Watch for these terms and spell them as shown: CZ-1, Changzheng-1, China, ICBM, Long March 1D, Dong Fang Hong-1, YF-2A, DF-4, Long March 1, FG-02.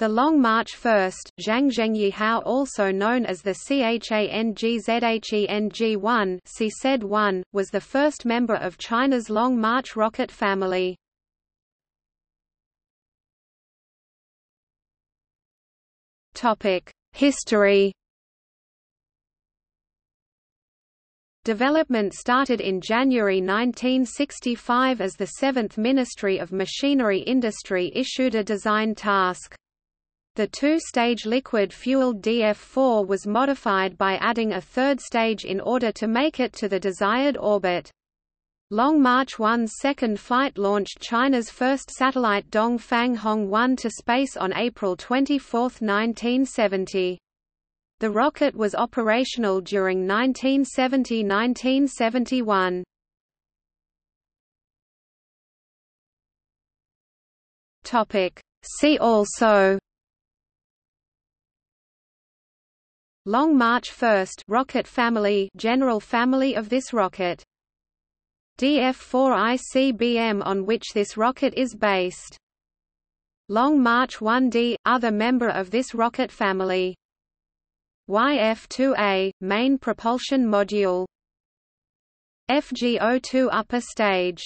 The Long March 1st, Changzheng-1, also known as the Changzheng-1, CZ-1, was the first member of China's Long March rocket family. History. Development started in January 1965 as the 7th Ministry of Machinery Industry issued a design task. The two-stage liquid-fueled DF-4 was modified by adding a third stage in order to make it to the desired orbit. Long March 1's second flight launched China's first satellite Dong Fang Hong-1 to space on April 24, 1970. The rocket was operational during 1970–1971. See also: Long March 1st rocket family, general family of this rocket, DF-4 ICBM on which this rocket is based, Long March 1D, other member of this rocket family, YF-2A, main propulsion module, FG-02 upper stage.